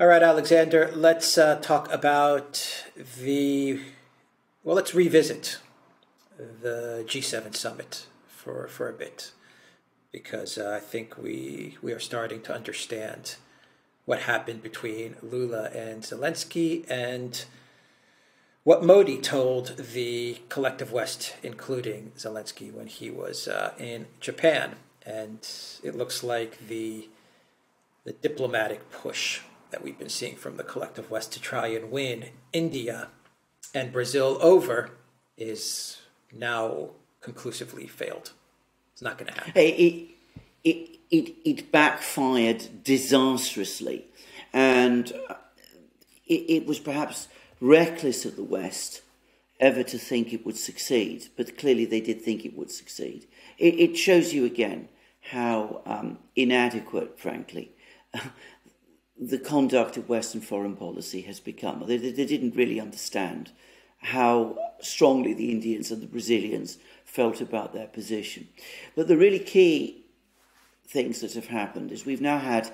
All right, Alexander, let's talk about let's revisit the G7 summit for a bit, because I think we are starting to understand what happened between Lula and Zelensky and what Modi told the collective West, including Zelensky, when he was in Japan. And it looks like the diplomatic push that we've been seeing from the collective West to try and win India and Brazil over is now conclusively failed. It's not going to happen. It backfired disastrously, and it was perhaps reckless of the West ever to think it would succeed, but clearly they did think it would succeed. It shows you again how inadequate, frankly, the conduct of Western foreign policy has become. They didn't really understand how strongly the Indians and the Brazilians felt about their position. But the really key things that have happened is we've now had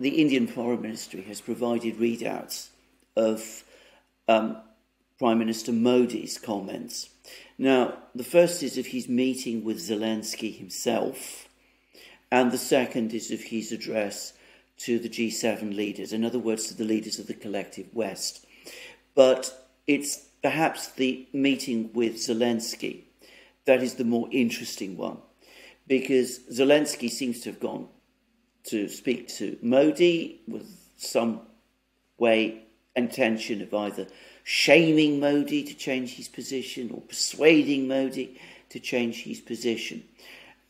the Indian Foreign Ministry has provided readouts of Prime Minister Modi's comments. Now, the first is if he's meeting with Zelensky himself, and the second is if he's address to the G7 leaders, in other words, to the leaders of the collective West. But it's perhaps the meeting with Zelensky that is the more interesting one, because Zelensky seems to have gone to speak to Modi with some way intention of either shaming Modi to change his position or persuading Modi to change his position.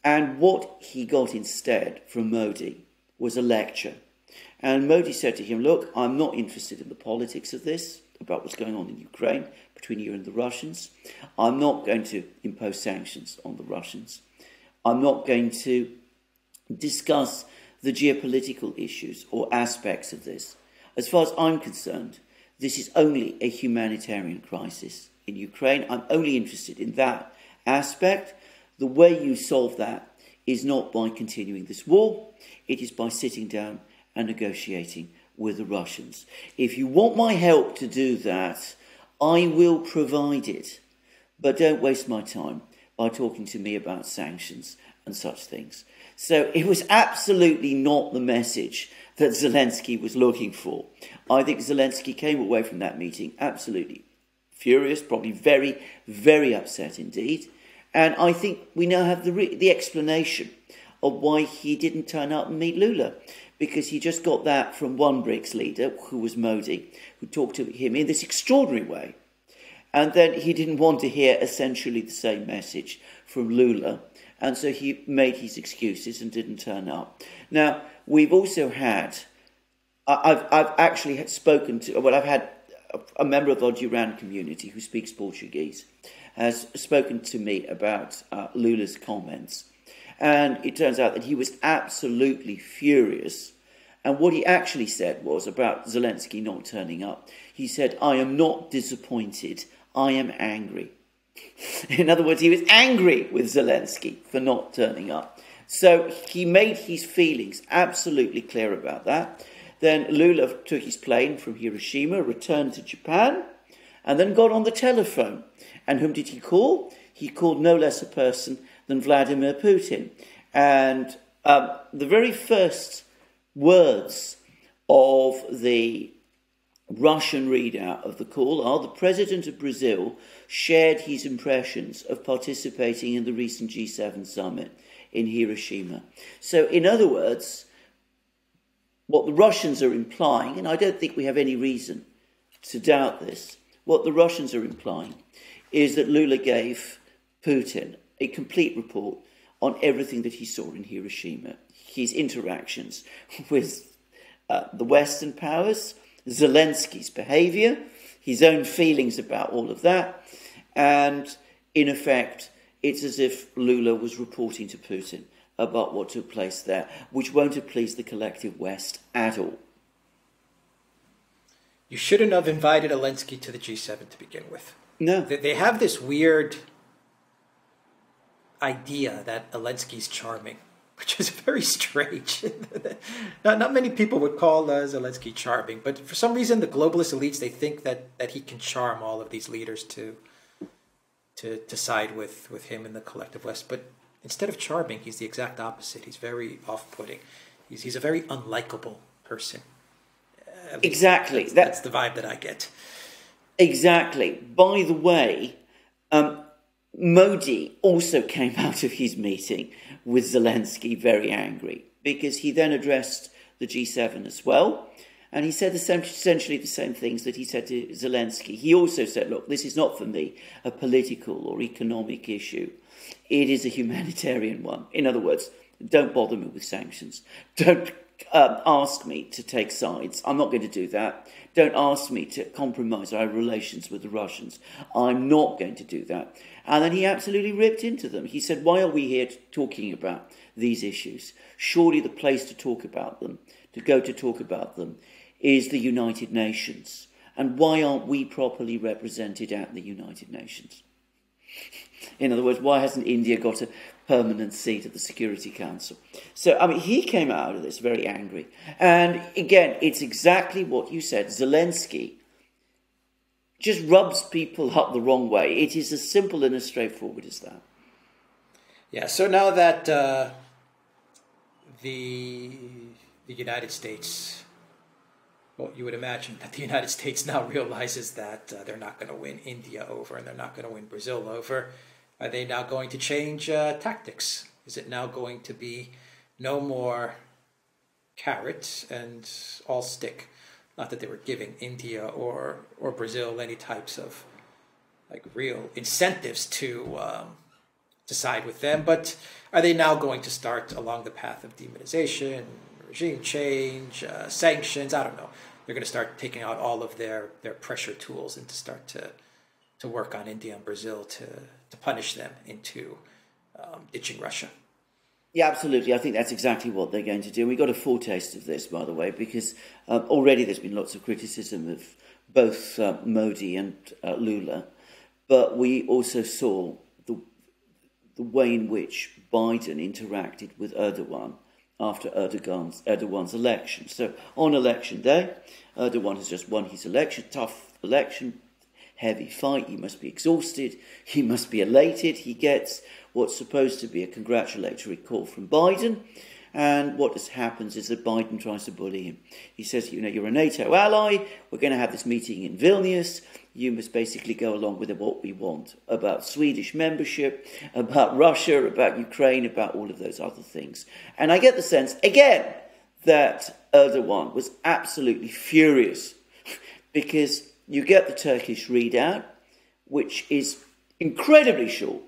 And what he got instead from Modi was a lecture. And Modi said to him, look, I'm not interested in the politics of this, about what's going on in Ukraine between you and the Russians. I'm not going to impose sanctions on the Russians. I'm not going to discuss the geopolitical issues or aspects of this. As far as I'm concerned, this is only a humanitarian crisis in Ukraine. I'm only interested in that aspect. The way you solve that is not by continuing this war. It is by sitting down and negotiating with the Russians. If you want my help to do that, I will provide it. But don't waste my time by talking to me about sanctions and such things. So it was absolutely not the message that Zelensky was looking for. I think Zelensky came away from that meeting absolutely furious, probably very, very upset indeed. And I think we now have the explanation of why he didn't turn up and meet Lula, because he just got that from one BRICS leader, who was Modi, who talked to him in this extraordinary way. And then he didn't want to hear essentially the same message from Lula, and so he made his excuses and didn't turn up. Now, we've also had, I've actually had spoken to, well, I've had a member of our Duran community who speaks Portuguese, has spoken to me about Lula's comments. And it turns out that he was absolutely furious. And what he actually said was about Zelensky not turning up. He said, I am not disappointed. I am angry. In other words, he was angry with Zelensky for not turning up. So he made his feelings absolutely clear about that. Then Lula took his plane from Hiroshima, returned to Japan, and then got on the telephone. And whom did he call? He called no less a person than Vladimir Putin. And the very first words of the Russian readout of the call are, the president of Brazil shared his impressions of participating in the recent G7 summit in Hiroshima. So in other words, what the Russians are implying, and I don't think we have any reason to doubt this, what the Russians are implying is that Lula gave Putin a complete report on everything that he saw in Hiroshima, his interactions with the Western powers, Zelensky's behaviour, his own feelings about all of that. And in effect, it's as if Lula was reporting to Putin about what took place there, which won't have pleased the collective West at all. You shouldn't have invited Zelensky to the G7 to begin with. No. They have this weird idea that Zelensky's charming which is very strange. Not many people would call Zelensky charming, but for some reason the globalist elites, they think that he can charm all of these leaders to side with him in the collective West. But instead of charming, he's the exact opposite. He's very off-putting. He's a very unlikable person. Exactly. That's the vibe that I get. Exactly. By the way, Modi also came out of his meeting with Zelensky very angry, because he then addressed the G7 as well. And he said essentially the same things that he said to Zelensky. He also said, look, this is not for me a political or economic issue. It is a humanitarian one. In other words, don't bother me with sanctions. Don't ask me to take sides. I'm not going to do that. Don't ask me to compromise our relations with the Russians. I'm not going to do that. And then he absolutely ripped into them. He said, why are we here talking about these issues? Surely the place to talk about them, to go to talk about them, is the United Nations. And why aren't we properly represented at the United Nations? In other words, why hasn't India got a permanent seat at the Security Council? So, I mean, he came out of this very angry. And again, it's exactly what you said. Zelensky just rubs people up the wrong way. It is as simple and as straightforward as that. Yeah, so now that the United States, well, you would imagine that the United States now realizes that they're not going to win India over and they're not going to win Brazil over. Are they now going to change tactics? Is it now going to be no more carrots and all stick? Not that they were giving India or Brazil any types of like real incentives to side with them, but are they now going to start along the path of demonization, regime change, sanctions? I don't know. They're going to start taking out all of their pressure tools and to start to work on India and Brazil to punish them into ditching Russia. Yeah, absolutely. I think that's exactly what they're going to do. We got a foretaste of this, by the way, because already there's been lots of criticism of both Modi and Lula, but we also saw the way in which Biden interacted with Erdogan after Erdogan's election. So on election day, Erdogan has just won his election, tough election, heavy fight. He must be exhausted. He must be elated. He gets what's supposed to be a congratulatory call from Biden. And what just happens is that Biden tries to bully him. He says, you know, you're a NATO ally. We're going to have this meeting in Vilnius. You must basically go along with what we want about Swedish membership, about Russia, about Ukraine, about all of those other things. And I get the sense, again, that Erdogan was absolutely furious because you get the Turkish readout, which is incredibly short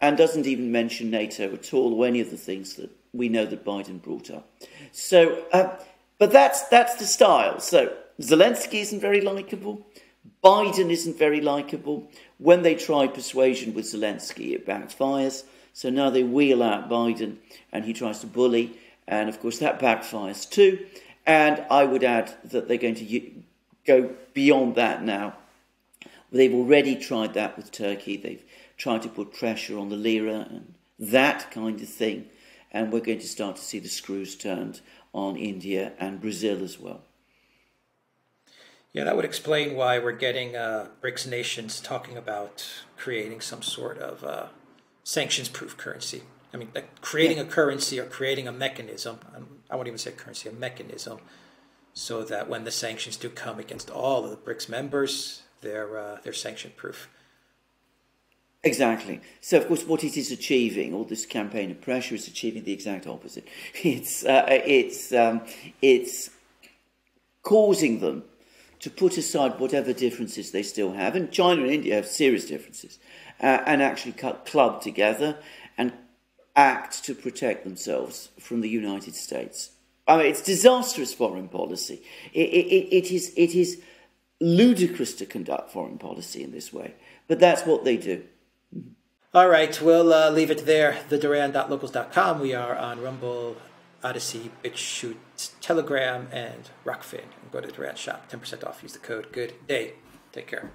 and doesn't even mention NATO at all or any of the things that we know that Biden brought up. So, but that's the style. So Zelensky isn't very likable. Biden isn't very likable. When they tried persuasion with Zelensky, it backfires. So now they wheel out Biden and he tries to bully. And of course that backfires too. And I would add that they're going to go beyond that now. They've already tried that with Turkey. They've tried to put pressure on the lira and that kind of thing. And we're going to start to see the screws turned on India and Brazil as well. Yeah, that would explain why we're getting BRICS nations talking about creating some sort of sanctions-proof currency. I mean, like creating a currency or creating a mechanism. I won't even say currency, a mechanism. So that when the sanctions do come against all of the BRICS members, they're sanction-proof. Exactly. So, of course, what it is achieving, all this campaign of pressure, is achieving the exact opposite. It's causing them to put aside whatever differences they still have, and China and India have serious differences, and actually club together and act to protect themselves from the United States. I mean, it's disastrous foreign policy. It is ludicrous to conduct foreign policy in this way, but that's what they do. All right, we'll leave it there. TheDuran.locals.com. We are on Rumble, Odyssey, Bitchute, Telegram, and Rockfin. Go to the Duran shop. 10% off. Use the code GOODDAY. Take care.